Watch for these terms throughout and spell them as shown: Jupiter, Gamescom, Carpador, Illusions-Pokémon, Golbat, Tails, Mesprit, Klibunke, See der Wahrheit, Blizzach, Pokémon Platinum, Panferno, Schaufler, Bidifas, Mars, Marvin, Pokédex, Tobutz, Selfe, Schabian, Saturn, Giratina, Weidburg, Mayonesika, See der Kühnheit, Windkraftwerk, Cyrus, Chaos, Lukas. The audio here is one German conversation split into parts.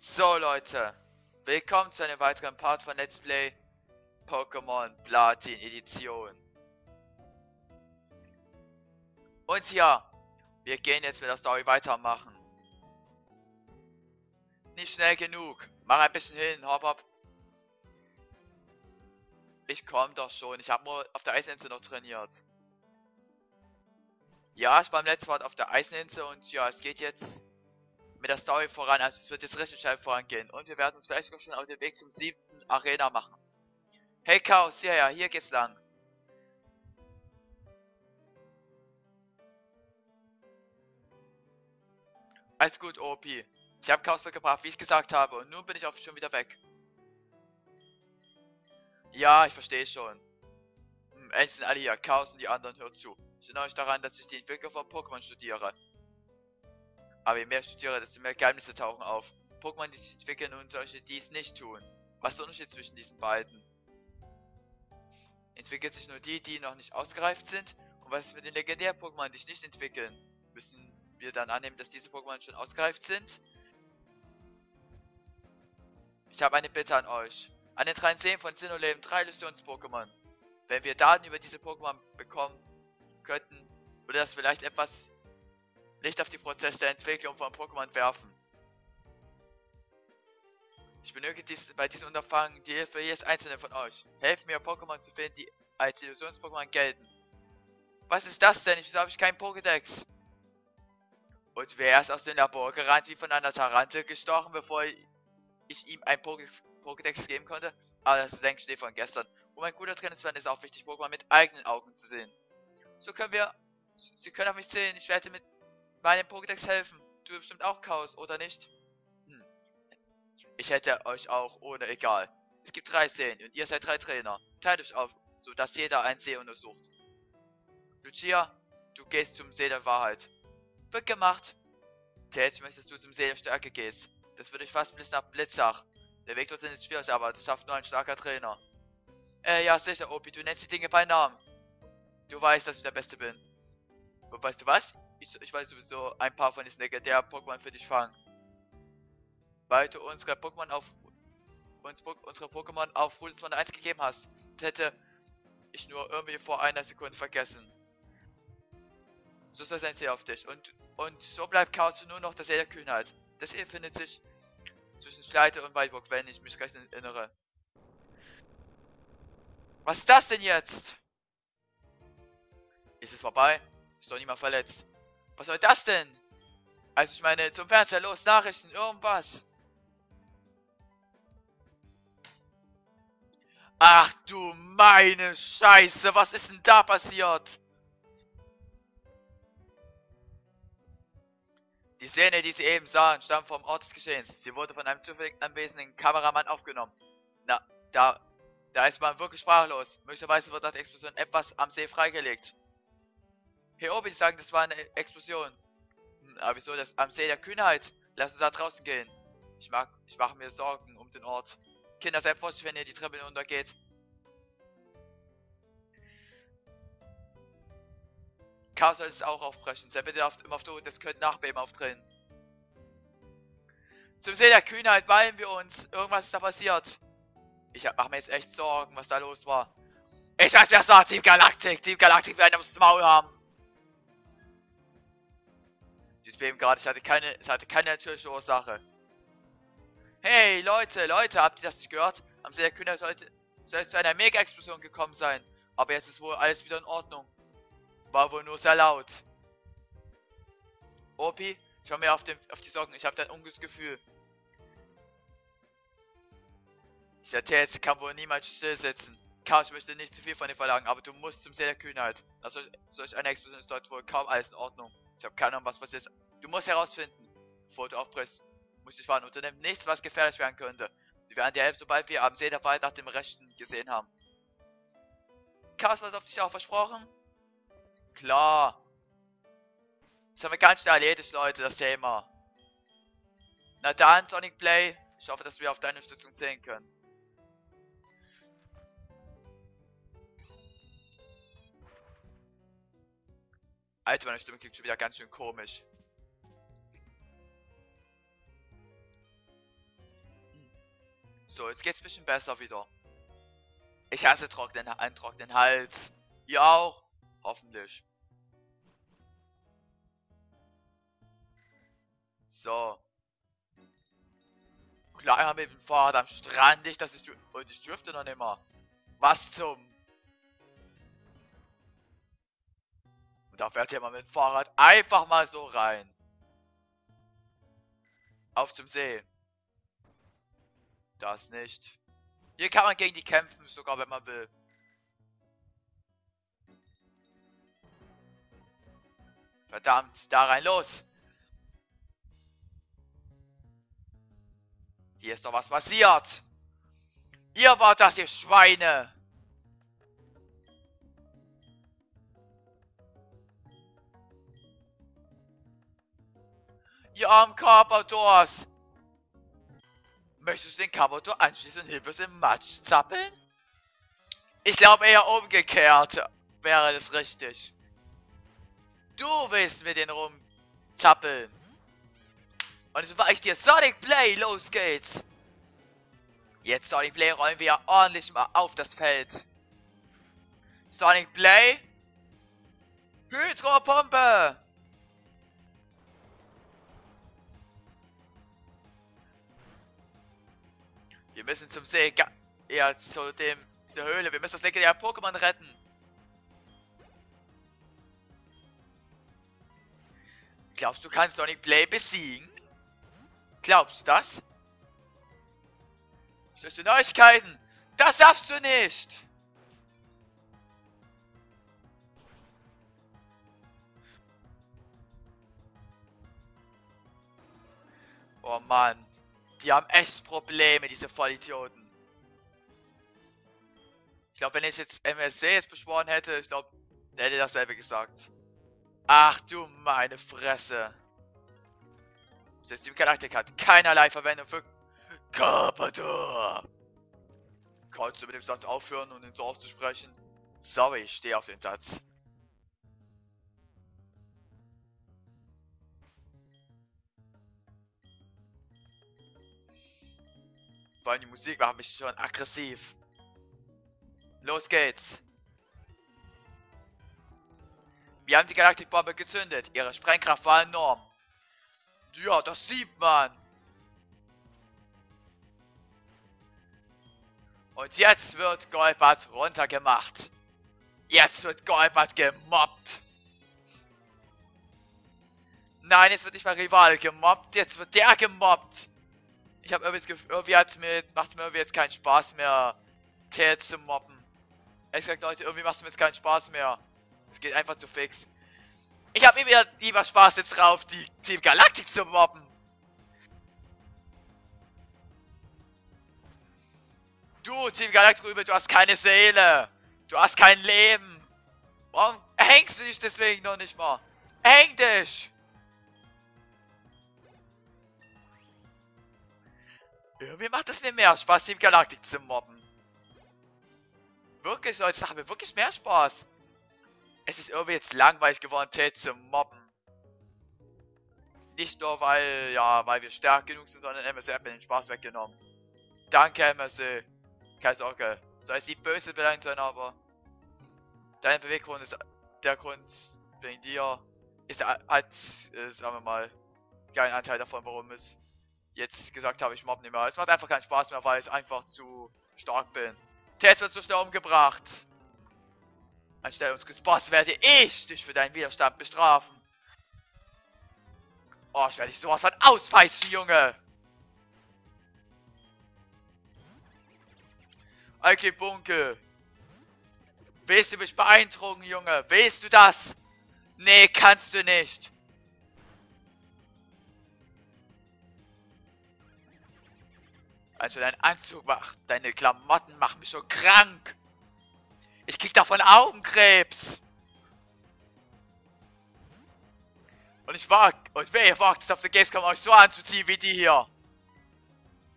So Leute, willkommen zu einem weiteren Part von Let's Play Pokémon Platinum Edition. Und ja, wir gehen jetzt mit der Story weitermachen. Nicht schnell genug, mach ein bisschen hin, hopp hopp. Ich komm doch schon, ich habe nur auf der Eiseninsel noch trainiert. Ja, ich war im letzten Part auf der Eiseninsel und ja, es geht jetzt mit der Story voran, also es wird jetzt richtig schnell vorangehen. Und wir werden uns vielleicht schon auf den Weg zum 7. Arena machen. Hey Chaos, ja, hier geht's lang. Alles gut, OP. Ich habe Chaos mitgebracht, wie ich gesagt habe, und nun bin ich auch schon wieder weg. Ja, ich verstehe schon. Endlich sind alle hier, Chaos und die anderen, hört zu. Ich erinnere euch daran, dass ich die Entwicklung von Pokémon studiere. Aber je mehr ich studiere, desto mehr Geheimnisse tauchen auf. Pokémon, die sich entwickeln und solche, die es nicht tun. Was ist der Unterschied zwischen diesen beiden? Entwickelt sich nur die, die noch nicht ausgereift sind? Und was ist mit den legendären Pokémon, die sich nicht entwickeln? Müssen wir dann annehmen, dass diese Pokémon schon ausgereift sind? Ich habe eine Bitte an euch. An den 3 Seen von Sinnoh leben 3 Illusions-Pokémon. Wenn wir Daten über diese Pokémon bekommen könnten, würde das vielleicht etwas Licht auf die Prozesse der Entwicklung von Pokémon werfen. Ich benötige bei diesem Unterfangen die Hilfe jedes einzelnen von euch. Helft mir, Pokémon zu finden, die als Illusions-Pokémon gelten. Was ist das denn? Wieso habe ich keinen Pokédex? Und wer ist aus dem Labor gerannt, wie von einer Tarantel gestochen, bevor ich ihm einen Pokédex geben konnte? Aber das ist Denkschnee von gestern. Um ein guter Trainer zu werden, ist auch wichtig, Pokémon mit eigenen Augen zu sehen. So können wir... Sie können auf mich zählen. Ich werde mit meinem Pokédex helfen. Du bestimmt auch Chaos, oder nicht? Hm. Ich hätte euch auch ohne egal. Es gibt 3 Seen und ihr seid 3 Trainer. Teilt euch auf, sodass jeder einen See untersucht. Lucia, du gehst zum See der Wahrheit. Wird gemacht. Tails, möchtest du zum See der Stärke gehst. Das würde ich fast bis nach Blizzach. Der Weg dorthin ist schwierig, aber das schafft nur ein starker Trainer. Ja sicher, Opi, du nennst die Dinge bei Namen. Du weißt, dass ich der Beste bin. Und weißt du was? Ich weiß sowieso ein paar von diesen legendären Pokémon für dich fangen. Weil du unsere Pokémon auf Route 201 gegeben hast. Das hätte ich nur irgendwie vor einer Sekunde vergessen. So soll sein See auf dich. Und so bleibt Chaos nur noch das See der Kühnheit. Das hier findet sich zwischen Schleiter und Weidburg, wenn ich mich recht erinnere. Was ist das denn jetzt? Ist es vorbei? Ist doch niemand verletzt. Was soll das denn? Also ich meine, zum Fernseher los, Nachrichten, irgendwas. Ach du meine Scheiße, was ist denn da passiert? Die Szene, die sie eben sahen, stammt vom Ort des Geschehens. Sie wurde von einem zufällig anwesenden Kameramann aufgenommen. Na, da ist man wirklich sprachlos. Möglicherweise wird nach der Explosion etwas am See freigelegt. Hey Obi, die sagen, das war eine Explosion. Aber wieso das am See der Kühnheit? Lass uns da draußen gehen. Ich mache mir Sorgen um den Ort. Kinder, seid vorsichtig, wenn ihr die Treppe untergeht. Chaos soll es auch aufbrechen. Seid bitte immer auf der Hut, das könnte Nachbeben auftreten. Zum See der Kühnheit weilen wir uns. Irgendwas ist da passiert. Ich mache mir jetzt echt Sorgen, was da los war. Ich weiß, wer es war. Team Galaktik. Team Galaktik werden ums Maul haben. Es hatte keine natürliche Ursache. Hey Leute, habt ihr das nicht gehört? Am See der Kühnheit soll es zu einer Mega-Explosion gekommen sein. Aber jetzt ist wohl alles wieder in Ordnung. War wohl nur sehr laut. Opi, schau mir auf die Socken, ich habe da ein ungutes Gefühl. Dieser Test kann wohl niemals stillsitzen. Chaos, ich möchte nicht zu viel von dir verlangen, aber du musst zum See der Kühnheit. Nach solch einer Explosion ist dort wohl kaum alles in Ordnung. Ich habe keine Ahnung, was passiert ist. Du musst herausfinden, bevor du aufbrichst. Musst dich warnen. Unternimmt nichts, was gefährlich werden könnte. Wir werden dir helfen, sobald wir am See der Wahrheit nach dem Rechten gesehen haben. Chaos, was auf dich auch versprochen? Klar. Das haben wir ganz schnell erledigt, Leute, das Thema. Na dann, Sonic Play. Ich hoffe, dass wir auf deine Unterstützung zählen können. Alter, meine Stimme klingt schon wieder ganz schön komisch. So, jetzt geht's ein bisschen besser wieder. Ich hasse einen trockenen Hals. Ihr auch? Hoffentlich. So. Kleiner mit dem Fahrrad am Strand, nicht, dass ich... Und ich dürfte noch nicht mal. Was zum... Und da fährt jemand mit dem Fahrrad einfach mal so rein. Auf zum See. Das nicht. Hier kann man gegen die kämpfen, sogar wenn man will. Verdammt, da rein, los! Hier ist doch was passiert! Ihr wart das, ihr Schweine! Ihr armen Carpadors! Möchtest du den Carpador anschließen und hilflos im Matsch zappeln? Ich glaube eher umgekehrt wäre das richtig. Du willst mit denen rumzappeln. Und jetzt war ich dir Sonic Play, los geht's. Jetzt Sonic Play rollen wir ja ordentlich mal auf das Feld. Sonic Play. Hydropumpe. Wir müssen zum See, ja zur Höhle. Wir müssen das legendäre Pokémon retten. Glaubst du, kannst Sonic Play besiegen? Glaubst du das? Schlechte Neuigkeiten! Das darfst du nicht! Oh Mann, die haben echt Probleme, diese Vollidioten. Ich glaube, wenn ich jetzt MSC jetzt beschworen hätte, ich glaube, der hätte dasselbe gesagt. Ach du meine Fresse. Selbst Team Galaktik hat keinerlei Verwendung für Carpador. Kannst du mit dem Satz aufhören und ihn so auszusprechen? Sorry, ich stehe auf den Satz. Vor allem die Musik macht mich schon aggressiv. Los geht's. Wir haben die Galaktikbombe gezündet. Ihre Sprengkraft war enorm. Ja, das sieht man. Und jetzt wird Golbat runtergemacht. Jetzt wird Golbat gemobbt. Nein, jetzt wird nicht mal Rivale gemobbt. Jetzt wird der gemobbt. Ich habe irgendwie das Gefühl, macht es mir irgendwie jetzt keinen Spaß mehr, Tails zu mobben. Ehrlich gesagt, Leute, irgendwie macht es mir jetzt keinen Spaß mehr. Es geht einfach zu fix. Ich habe immer lieber Spaß jetzt drauf, die Team Galaktik zu mobben. Du, Team Galaktik-Rübe, du hast keine Seele. Du hast kein Leben. Warum hängst du dich deswegen noch nicht mal? Häng dich! Irgendwie macht es mir mehr Spaß, Team Galaktik zu mobben. Wirklich, Leute, das hat mir wirklich mehr Spaß. Es ist irgendwie jetzt langweilig geworden, Tails zu mobben. Nicht nur, weil wir stark genug sind, sondern MSC hat mir den Spaß weggenommen. Danke, MSC. Keine Sorge. Soll ich die böse beleidigt sein, aber... Dein Beweggrund ist der Grund, wegen dir. Sagen wir mal, keinen Anteil davon, warum ich jetzt gesagt habe, ich mobb nicht mehr. Es macht einfach keinen Spaß mehr, weil ich einfach zu stark bin. Tails wird so schnell umgebracht. Anstelle unseres Boss werde ich dich für deinen Widerstand bestrafen. Oh, ich werde dich sowas von auspeitschen, Junge. Okay, Bunke. Willst du mich beeindrucken, Junge? Willst du das? Nee, kannst du nicht. Also dein Anzug macht, deine Klamotten machen mich so krank. Ich krieg davon Augenkrebs! Und wer ihr wagt es auf der Gamescom euch so anzuziehen wie die hier!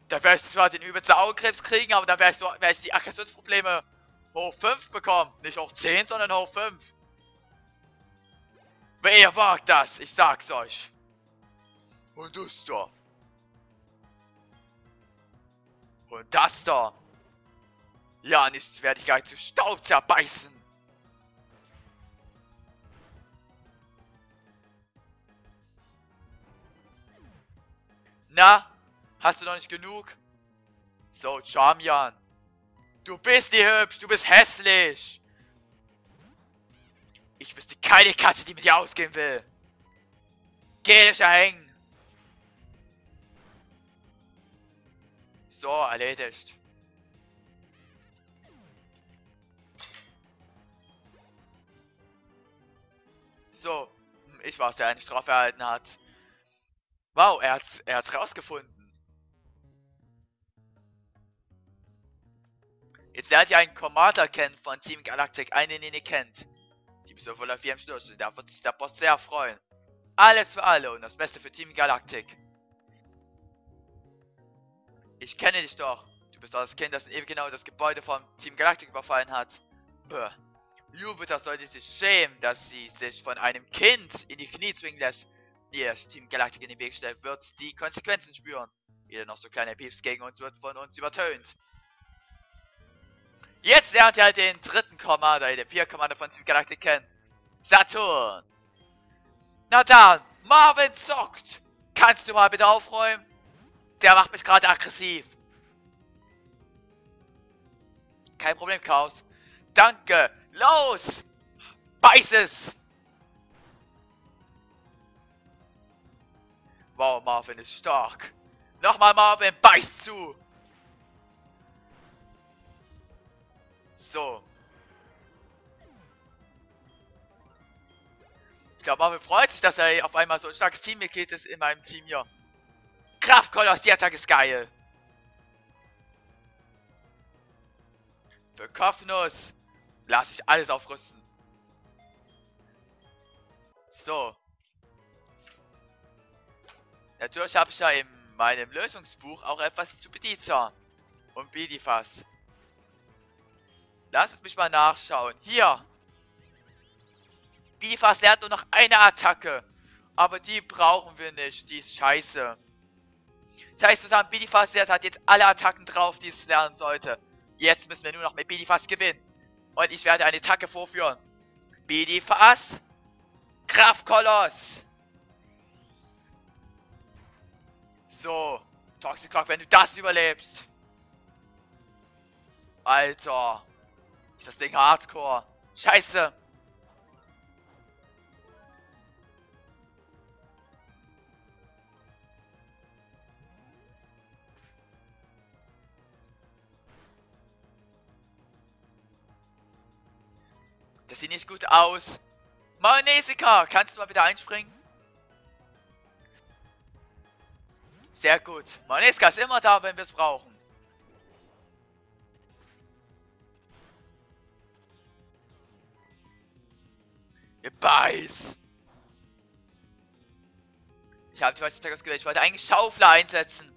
Da werde ich zwar den übelsten Augenkrebs kriegen, aber dann werde ich die Aggressionsprobleme hoch 5 bekommen. Nicht hoch 10, sondern hoch 5. Wer ihr wagt das, ich sag's euch. Und das da. Oder das da. Ja, nichts werde ich gleich zu Staub zerbeißen. Na, hast du noch nicht genug? So, Charmian. Du bist nicht hübsch, du bist hässlich. Ich wüsste keine Katze, die mit dir ausgehen will. Geh dich erhängen. So, erledigt. So, ich war's, der eine Strafe erhalten hat. Wow, er hat's rausgefunden. Jetzt lernt ihr einen Commander kennen von Team Galaktik, einen, den ihr kennt. Die müssen wohl auf jedem Schluss und da wird sich der Boss sehr freuen. Alles für alle und das Beste für Team Galaktik. Ich kenne dich doch. Du bist doch das Kind, das in ewig genau das Gebäude von Team Galaktik überfallen hat. Bäh. Jupiter sollte sich schämen, dass sie sich von einem Kind in die Knie zwingen lässt. Ihr das Team Galaktik in den Weg stellt, wird die Konsequenzen spüren. Jeder noch so kleine Pieps gegen uns wird von uns übertönt. Jetzt lernt ihr den dritten Commander, den Vier-Commander von Team Galaktik kennen. Saturn. Na dann, Marvin zockt. Kannst du mal bitte aufräumen? Der macht mich gerade aggressiv. Kein Problem, Chaos. Danke. Los. Beiß es. Wow, Marvin ist stark. Nochmal, Marvin, beiß zu. So. Ich glaube, Marvin freut sich, dass er auf einmal so ein starkes Teammitglied ist in meinem Team hier. Kraftkoloss, die Attacke ist geil. Für Kopfnuss lasse ich alles aufrüsten. So. Natürlich habe ich ja in meinem Lösungsbuch auch etwas zu Bediza und Bedifas. Lass es mich mal nachschauen. Hier. Bifas lernt nur noch eine Attacke. Aber die brauchen wir nicht. Die ist scheiße. Das heißt zusammen, Bidifas hat jetzt alle Attacken drauf, die es lernen sollte. Jetzt müssen wir nur noch mit Bidifas gewinnen. Und ich werde eine Attacke vorführen. Bidifas. Kraftkoloss. So. Toxicroc, wenn du das überlebst. Alter. Ist das Ding hardcore. Scheiße. Das sieht nicht gut aus. Mayonesika, kannst du mal bitte einspringen? Sehr gut. Mayonesika ist immer da, wenn wir es brauchen. Ihr Beiß! Ich habe die falsche Attacke ausgewählt. Ich wollte eigentlich Schaufler einsetzen.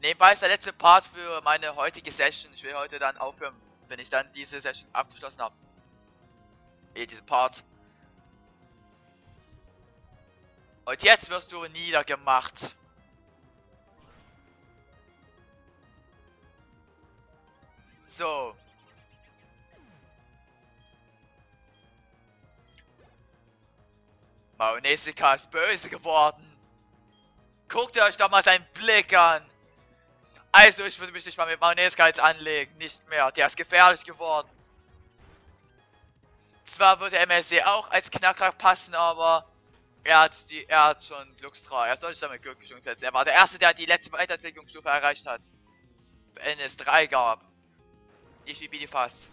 Nebenbei ist der letzte Part für meine heutige Session. Ich will heute dann aufhören, wenn ich dann diese Session abgeschlossen habe. Diesen Part. Und jetzt wirst du niedergemacht. So. Mayonesika ist böse geworden. Guckt euch doch mal seinen Blick an. Also, ich würde mich nicht mal mit Mayonesika jetzt anlegen. Nicht mehr. Der ist gefährlich geworden. Zwar würde MSC auch als Knacker passen, aber er hat schon Glückstrau. Er soll sich damit glücklich umsetzen. Er war der Erste, der die letzte Weiterentwicklungsstufe erreicht hat. Wenn es 3 gab. Ich wie Bidifas.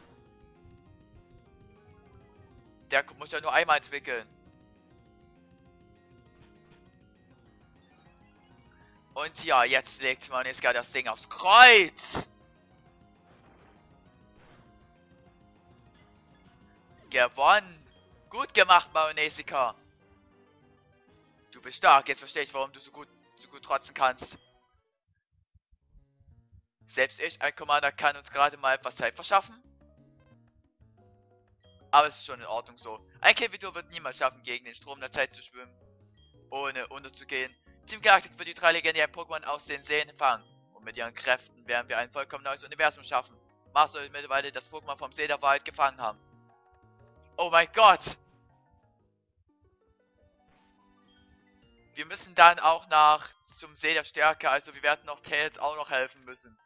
Der muss ja nur einmal entwickeln. Und ja, jetzt legt Mayonesika das Ding aufs Kreuz. Gewonnen. Gut gemacht, Mayonesika. Du bist stark. Jetzt verstehe ich, warum du so gut trotzen kannst. Selbst ich, ein Commander, kann uns gerade mal etwas Zeit verschaffen. Aber es ist schon in Ordnung so. Ein Kind wie du wird niemals schaffen, gegen den Strom der Zeit zu schwimmen. Ohne unterzugehen, Team Galaktik wird die drei legendären Pokémon aus den Seen fangen. Und mit ihren Kräften werden wir ein vollkommen neues Universum schaffen. Mars soll mittlerweile das Pokémon vom See der Wahrheit gefangen haben. Oh mein Gott! Wir müssen dann auch nach zum See der Stärke, also wir werden noch Tails auch noch helfen müssen.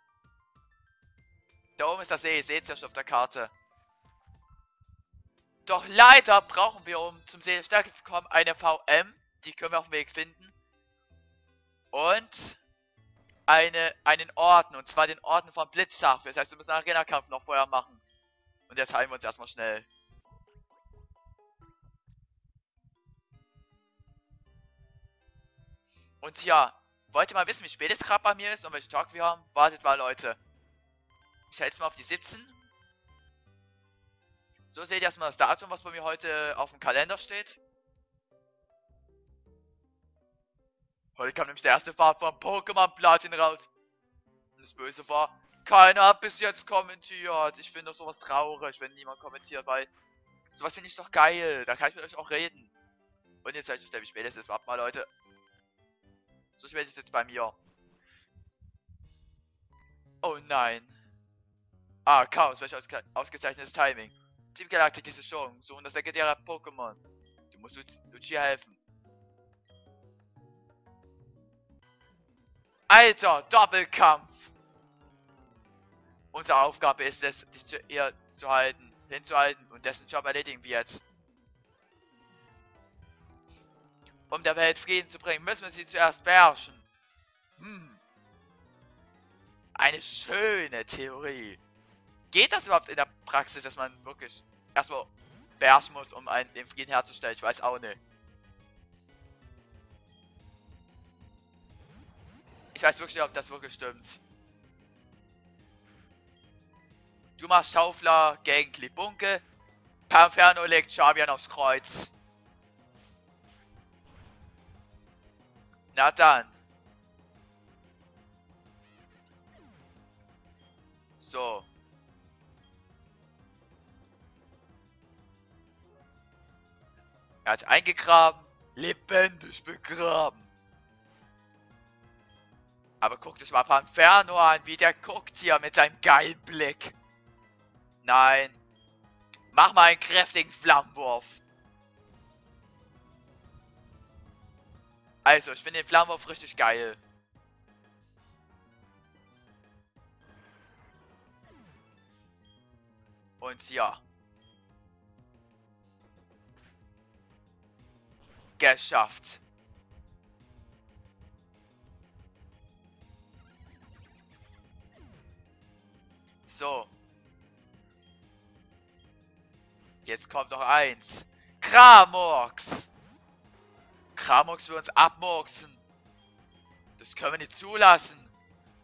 Da oben ist der See, seht ihr schon auf der Karte. Doch leider brauchen wir, um zum See der Stärke zu kommen, eine VM. Die können wir auf dem Weg finden. Und einen Orden, und zwar den Orden von Blizzach. Das heißt, wir müssen einen Arena-Kampf noch vorher machen. Und jetzt heilen wir uns erstmal schnell. Und ja, wollt ihr mal wissen, wie spät es gerade bei mir ist und welchen Tag wir haben? Wartet mal, Leute. Ich schalte jetzt mal auf die 17. So seht ihr erstmal das Datum, was bei mir heute auf dem Kalender steht. Heute kam nämlich der erste Part von Pokémon Platinum raus. Und das Böse war, keiner hat bis jetzt kommentiert. Ich finde doch sowas traurig, wenn niemand kommentiert, weil sowas finde ich doch geil. Da kann ich mit euch auch reden. Und jetzt zeige ich euch, wie spät es ist. Warte mal, Leute. So spät ist es jetzt bei mir. Oh nein. Ah, Chaos, welch ausgezeichnetes Timing. Team Galaktik, diese Chance, so und das legendäre Pokémon. Du musst Lucia helfen. Alter, Doppelkampf! Unsere Aufgabe ist es, dich zu ihr hinzuhalten und dessen Job erledigen wir jetzt. Um der Welt Frieden zu bringen, müssen wir sie zuerst beherrschen. Eine schöne Theorie. Geht das überhaupt in der Praxis, dass man wirklich erstmal beherrschen muss, um den Frieden herzustellen? Ich weiß auch nicht. Ich weiß wirklich nicht, ob das wirklich stimmt. Du machst Schaufler gegen Klibunke. Panferno legt Schabian aufs Kreuz. Na dann. So. Er hat eingegraben. Lebendig begraben. Aber guckt euch mal Panferno an, wie der guckt hier mit seinem geilen Blick. Nein. Mach mal einen kräftigen Flammenwurf. Also, ich finde den Flammenwurf richtig geil. Und ja. Geschafft. So. Jetzt kommt noch eins. Kramorx. Kramorx will uns abmurksen. Das können wir nicht zulassen.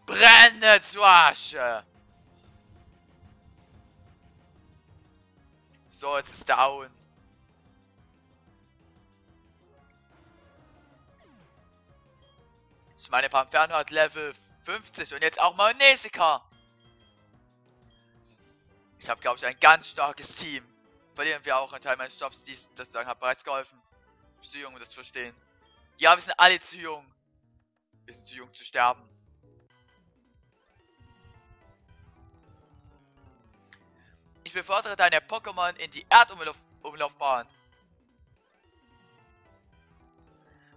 Brenne zu Asche. So, jetzt ist down. Ich meine, Panferno hat Level 50 und jetzt auch mal Nesika. Ich habe, glaube ich, ein ganz starkes Team. Verlieren wir auch einen Teil meines Jobs, dies, das sagen, hat bereits geholfen. Ich bin zu jung, um das zu verstehen. Ja, wir sind alle zu jung. Wir sind zu jung zu sterben. Ich befördere deine Pokémon in die Erdumlaufbahn.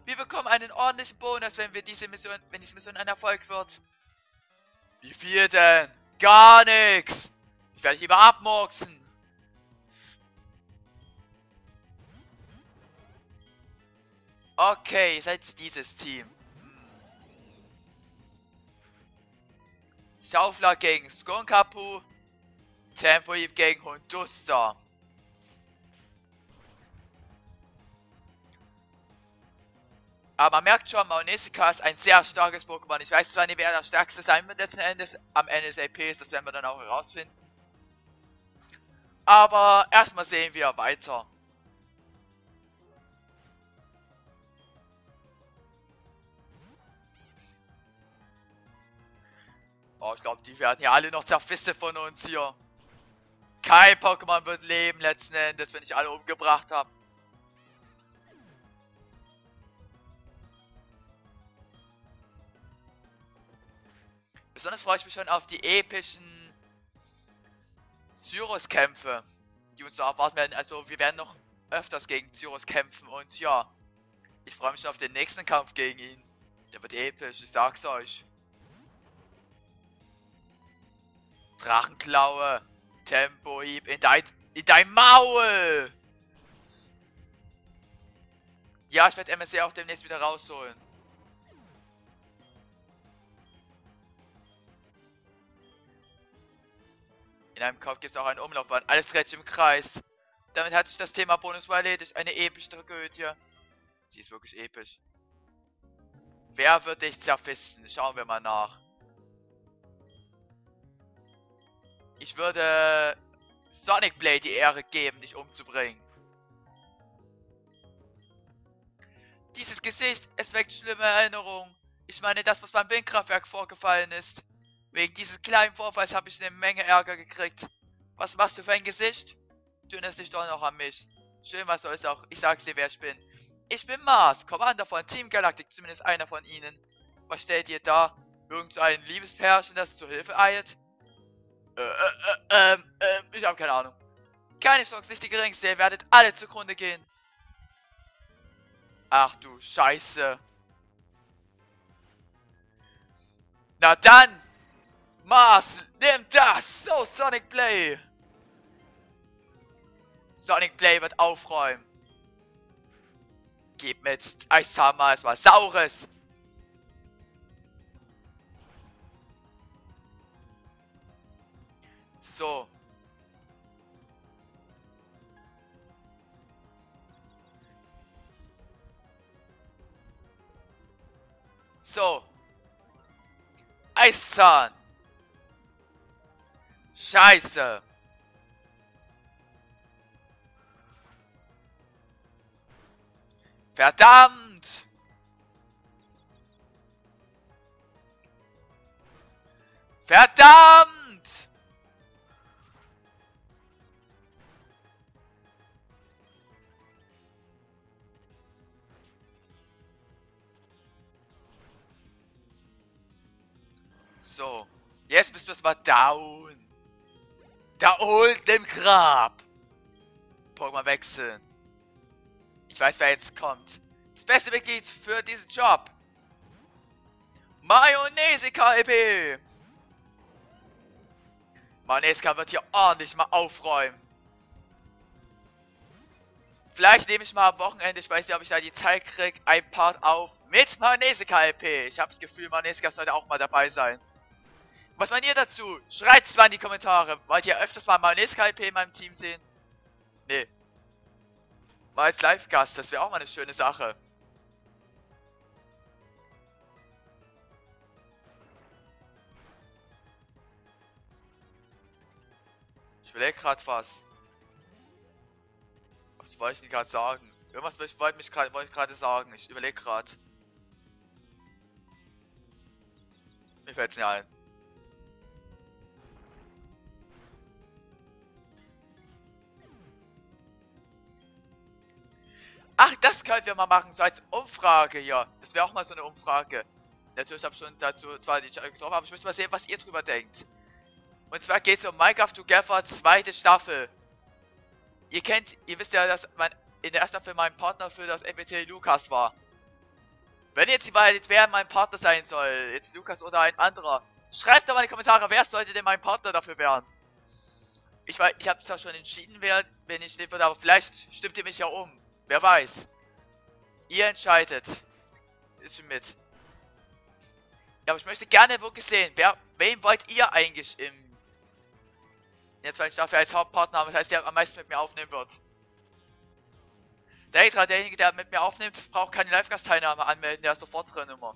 Wir bekommen einen ordentlichen Bonus, wenn diese Mission ein Erfolg wird. Wie viel denn? Gar nichts! Ich werde lieber abmurksen. Okay, ihr seid dieses Team. Schaufler gegen Skunkapu. Tempohieb gegen Hunduster. Aber man merkt schon, Maunesika ist ein sehr starkes Pokémon. Ich weiß zwar nicht, wer der stärkste sein wird letzten Endes. Am Ende des LPs, das werden wir dann auch herausfinden. Aber erstmal sehen wir weiter. Oh, ich glaube, die werden ja alle noch zerfistet von uns hier. Kein Pokémon wird leben letzten Endes, wenn ich alle umgebracht habe. Besonders freue ich mich schon auf die epischen Cyrus-Kämpfe, die uns da erwarten werden. Also wir werden noch öfters gegen Cyrus kämpfen und ja, ich freue mich schon auf den nächsten Kampf gegen ihn. Der wird episch, ich sag's euch. Drachenklaue, Tempo-Hieb in dein Maul! Ja, ich werde MSC auch demnächst wieder rausholen. In einem Kampf gibt es auch einen Umlaufband. Alles dreht sich im Kreis. Damit hat sich das Thema Bonus erledigt. Eine epische Tragödie. Sie ist wirklich episch. Wer wird dich zerfischen? Schauen wir mal nach. Ich würde Sonic Blade die Ehre geben, dich umzubringen. Dieses Gesicht, es weckt schlimme Erinnerungen. Ich meine, das, was beim Windkraftwerk vorgefallen ist. Wegen dieses kleinen Vorfalls habe ich eine Menge Ärger gekriegt. Was machst du für ein Gesicht? Du erinnerst dich doch noch an mich. Schön, was soll's auch. Ich sag's dir, wer ich bin. Ich bin Mars, Commander von Team Galaktik, zumindest einer von ihnen. Was stellt ihr da? Irgend so ein Liebespärchen, das zur Hilfe eilt? Ich habe keine Ahnung. Keine Chance, nicht die geringste, ihr werdet alle zugrunde gehen. Ach du Scheiße. Na dann! Mars, nimm das! So, Sonic Blade! Sonic Blade wird aufräumen. Gib mit Eishammer, es war Saures! So. So. Eiszahn! Scheiße! Verdammt! Verdammt! So, jetzt bist du erstmal down. Da unten im Grab. Pokémon wechseln. Ich weiß, wer jetzt kommt. Das beste Mitglied für diesen Job. Mayonnaise EP. Mayonnaise wird hier ordentlich mal aufräumen. Vielleicht nehme ich mal am Wochenende, ich weiß nicht, ob ich da die Zeit kriege, ein Part auf mit Mayonnaise EP. Ich habe das Gefühl, Mayonnaise sollte auch mal dabei sein. Was meint ihr dazu? Schreibt's mal in die Kommentare. Wollt ihr öfters mal Mayonnaise EP in meinem Team sehen? Nee. Mal als Live-Gast, das wäre auch mal eine schöne Sache. Ich überlege gerade was. Was wollte ich denn gerade sagen? Irgendwas wollte ich gerade sagen. Ich überlege gerade. Mir fällt's nicht ein. Ach, das können wir mal machen, so als Umfrage hier. Das wäre auch mal so eine Umfrage. Natürlich habe ich schon dazu zwar die Entscheidung getroffen, aber ich möchte mal sehen, was ihr drüber denkt. Und zwar geht es um Minecraft Together, zweite Staffel. Ihr wisst ja, dass in der ersten Staffel mein Partner für das MBT Lukas war. Wenn jetzt die Wahrheit, wer mein Partner sein soll, jetzt Lukas oder ein anderer, schreibt doch mal in die Kommentare, wer sollte denn mein Partner dafür werden. Ich weiß, ich habe zwar schon entschieden, wer, wenn ich nehmen würde, aber vielleicht stimmt ihr mich ja um. Wer weiß. Ihr entscheidet. Ist mit. Ja, aber ich möchte gerne wirklich sehen, wen wollt ihr eigentlich in der zweiten Staffel als Hauptpartner haben, das heißt, der am meisten mit mir aufnehmen wird. Derjenige, der mit mir aufnimmt, braucht keine Live-Gast-Teilnahme anmelden, der ist sofort drin immer.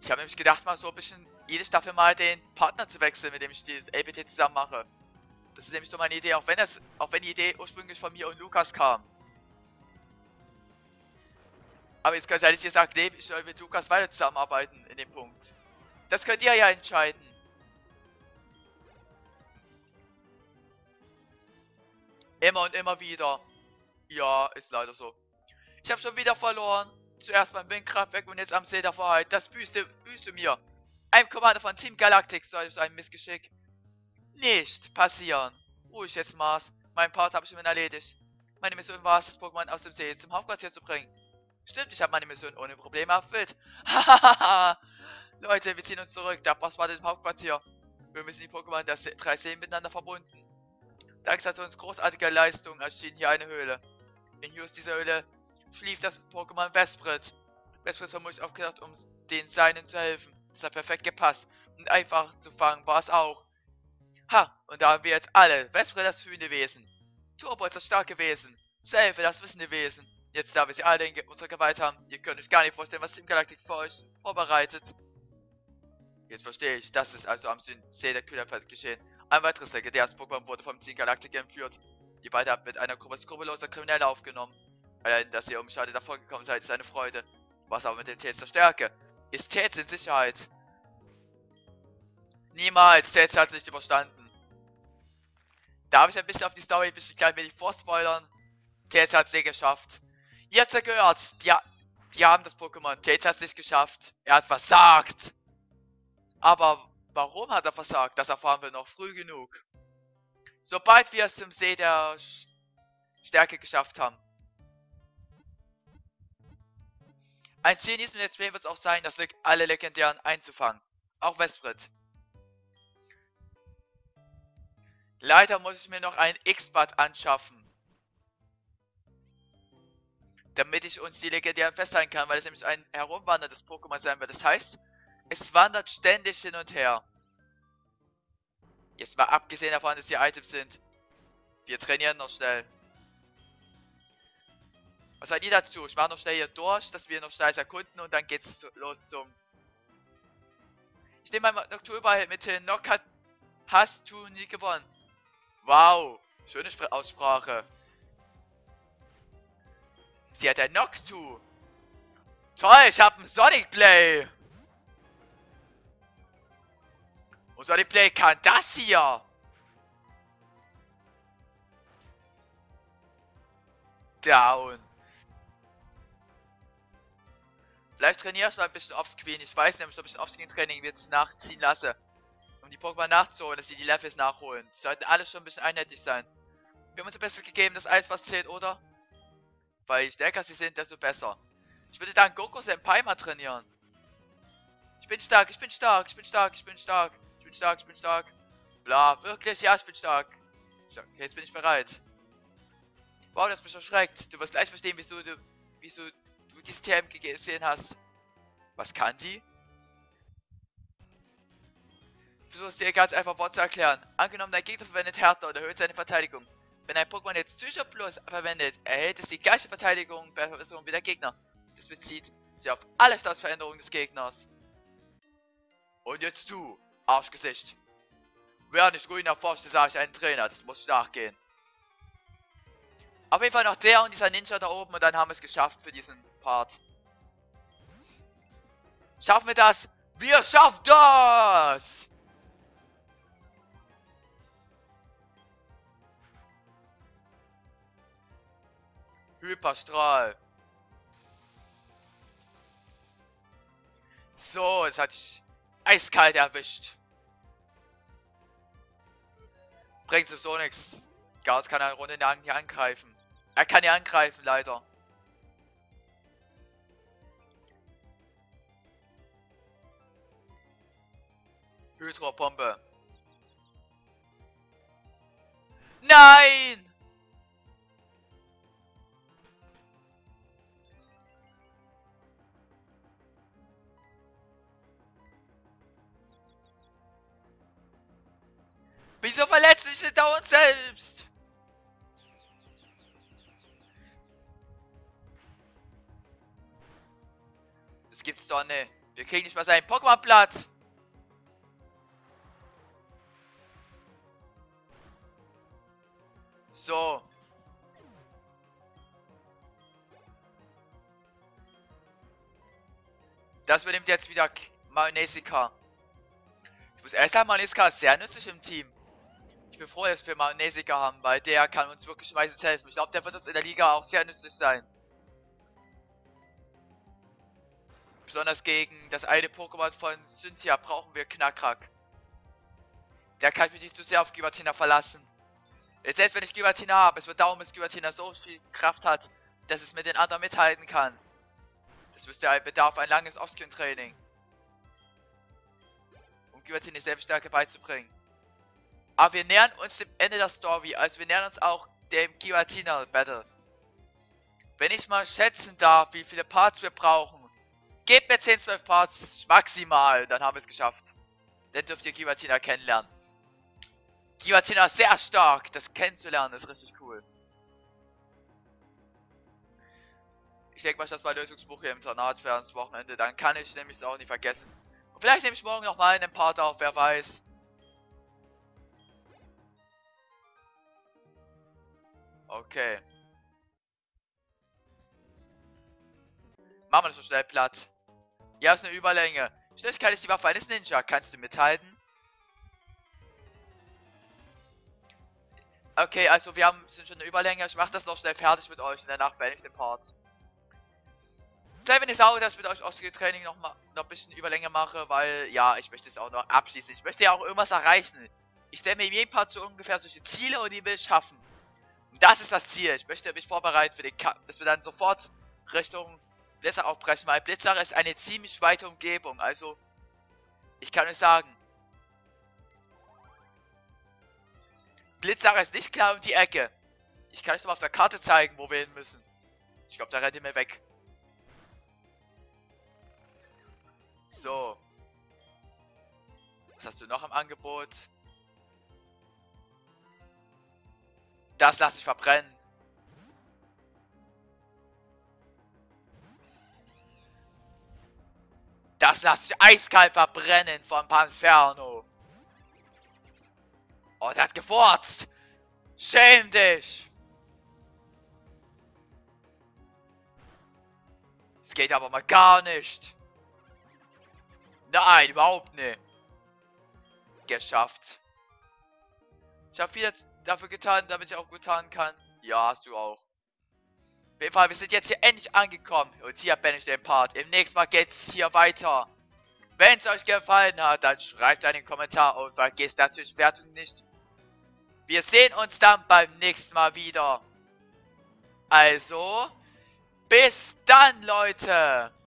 Ich habe nämlich gedacht, mal so ein bisschen jede Staffel mal den Partner zu wechseln, mit dem ich dieses LBT zusammen mache. Das ist nämlich so meine Idee, auch wenn die Idee ursprünglich von mir und Lukas kam. Aber jetzt könnt ihr ehrlich gesagt, nee, ich soll mit Lukas weiter zusammenarbeiten in dem Punkt. Das könnt ihr ja entscheiden. Immer und immer wieder. Ja, ist leider so. Ich habe schon wieder verloren. Zuerst beim Windkraftwerk und jetzt am See der Wahrheit. Das büßte mir. Ein Commander von Team Galaktik soll so ein Missgeschick nicht passieren. Ruhig jetzt, Mars. Mein Part habe ich schon erledigt. Meine Mission war es, das Pokémon aus dem See zum Hauptquartier zu bringen. Stimmt, ich habe meine Mission ohne Probleme erfüllt. Hahaha. Leute, wir ziehen uns zurück. Der Boss war im Hauptquartier. Wir müssen die Pokémon der drei Seen miteinander verbunden. Dank Saturns großartiger Leistung erschien hier eine Höhle. In just dieser Höhle schlief das Pokémon Mesprit. Mesprit war vermutlich aufgedacht, um den Seinen zu helfen. Das hat perfekt gepasst. Und einfach zu fangen war es auch. Ha, und da haben wir jetzt alle. Mesprit das fühlende Wesen. Tobutz das starke Wesen. Selfe das wissende Wesen. Jetzt da wir sie alle in unserer Gewalt haben. Ihr könnt euch gar nicht vorstellen, was Team Galaktik für euch vorbereitet. Jetzt verstehe ich, das ist also am See der Kühnheit geschehen. Ein weiteres legendäres Pokémon wurde vom Team Galaktik entführt. Die beiden haben mit einer Gruppe skrupelloser Kriminelle aufgenommen. Allein, dass ihr umschadet davongekommen seid, ist eine Freude. Was aber mit dem Tails der Stärke? Ist Tails in Sicherheit? Niemals, Tails hat es nicht überstanden. Darf ich ein bisschen auf die Story, ein bisschen klein wenig vorspoilern? Tails hat es nicht geschafft. Ihr habt ja gehört, die haben das Pokémon. Tails hat es nicht geschafft. Er hat versagt. Aber warum hat er versagt? Das erfahren wir noch früh genug. Sobald wir es zum See der Stärke geschafft haben. Ein Ziel in diesem Let's Play wird es auch sein, das alle Legendären einzufangen. Auch Mesprit. Leider muss ich mir noch einen X-Bad anschaffen. Damit ich uns die Legendären festhalten kann, weil es nämlich ein herumwanderndes Pokémon sein wird. Das heißt, es wandert ständig hin und her. Jetzt mal abgesehen davon, dass die Items sind. Wir trainieren noch schnell. Was seid ihr dazu? Ich mache noch schnell hier durch, dass wir noch schnell erkunden und dann geht's los zum... Ich nehme mein Noctu überall mit hin. Nock hast du nie gewonnen. Wow. Schöne Aussprache. Sie hat ein Noctu. Toll, ich habe einen Sonic Play. Und Sonic Play kann das hier. Down. Vielleicht trainiere ich noch ein bisschen offscreen. Ich weiß nämlich, ob ich ein Offscreen-Training jetzt nachziehen lasse. Um die Pokémon nachzuholen, dass sie die Levels nachholen. Die sollten alle schon ein bisschen einheitlich sein. Wir haben uns das Beste gegeben, dass alles was zählt, oder? Weil je stärker sie sind, desto besser. Ich würde dann Goku Senpai mal trainieren. Ich bin stark, ich bin stark, ich bin stark, ich bin stark, ich bin stark, ich bin stark. Bla, wirklich, ja, ich bin stark. Okay, jetzt bin ich bereit. Wow, das mich erschreckt. Du wirst gleich verstehen, wieso du dieses TM gesehen hast. Was kann die? Ich versuche es dir ganz einfach Wort zu erklären. Angenommen, dein Gegner verwendet Härte und erhöht seine Verteidigung. Wenn ein Pokémon jetzt Psycho Plus verwendet, erhält es die gleiche Verteidigung bei Verbesserung wie der Gegner. Das bezieht sich auf alle Statusveränderungen des Gegners. Und jetzt du, Arschgesicht. Wer nicht Ruin erforschte, sah ich einen Trainer. Das muss ich nachgehen. Auf jeden Fall noch der und dieser Ninja da oben. Und dann haben wir es geschafft für diesen Part. Schaffen wir das? Wir schaffen das! Hyperstrahl. So, jetzt hatte ich... eiskalt erwischt. Bringt sowieso nichts. Chaos kann eine Runde hier angreifen. Er kann hier angreifen, leider. Hydropombe. Nein! Wieso verletzt mich denn da uns selbst? Das gibt's doch ne. Wir kriegen nicht mal seinen Pokémon-Platz. So. Das übernimmt jetzt wieder Manesika. Ich muss erst sagen, Manesika ist sehr nützlich im Team. bin froh, dass wir mal Nesika haben, weil der kann uns wirklich meistens helfen. Ich glaube, der wird uns in der Liga auch sehr nützlich sein. Besonders gegen das eine Pokémon von Cynthia brauchen wir Knackrack. Da kann ich mich nicht zu sehr auf Giratina verlassen. Selbst wenn ich Giratina habe, es wird dauern, bis Giratina so viel Kraft hat, dass es mit den anderen mithalten kann. Das bedarf ein langes Offscreen-Training, um Giratina dieselbe Stärke beizubringen. Aber wir nähern uns dem Ende der Story, also wir nähern uns auch dem Giratina-Battle. Wenn ich mal schätzen darf, wie viele Parts wir brauchen, gebt mir 10, 12 Parts maximal, dann haben wir es geschafft. Dann dürft ihr Giratina kennenlernen. Giratina ist sehr stark, das kennenzulernen ist richtig cool. Ich denke mal, ich lasse mein Lösungsbuch hier im Internat für ans Wochenende, dann kann ich nämlich es auch nicht vergessen. Und vielleicht nehme ich morgen nochmal einen Part auf, wer weiß. Okay. Machen wir das so schnell platt. Ja, ist eine Überlänge. Schnelligkeit ist die Waffe eines Ninja. Kannst du mithalten? Okay, also wir sind schon eine Überlänge. Ich mache das noch schnell fertig mit euch und danach beende ich den Part. Selbst wenn ich sauer, dass ich mit euch Ausgehtraining noch ein bisschen Überlänge mache, weil, ja, ich möchte es auch noch abschließen. Ich möchte ja auch irgendwas erreichen. Ich stelle mir in jedem Part so ungefähr solche Ziele und die will ich schaffen. Und das ist das Ziel. Ich möchte mich vorbereiten für den Kampf, dass wir dann sofort Richtung Blizzach aufbrechen, weil Blizzach ist eine ziemlich weite Umgebung, also ich kann euch sagen, Blizzach ist nicht klar um die Ecke. Ich kann euch nochmal auf der Karte zeigen, wo wir hin müssen. Ich glaube, da rennt ihr mir weg. So. Was hast du noch im Angebot? Das lasse ich verbrennen. Das lasse ich eiskalt verbrennen von Panferno. Oh, der hat gefurzt. Schäm dich. Es geht aber mal gar nicht. Nein, überhaupt nicht. Geschafft. Ich habe viel dafür getan, damit ich auch gut tarnen kann. Ja, hast du auch. Auf jeden Fall, wir sind jetzt hier endlich angekommen und hier beende ich den Part. Im nächsten Mal geht's hier weiter. Wenn es euch gefallen hat, dann schreibt einen Kommentar und vergesst natürlich Wertung nicht. Wir sehen uns dann beim nächsten Mal wieder. Also, bis dann, Leute!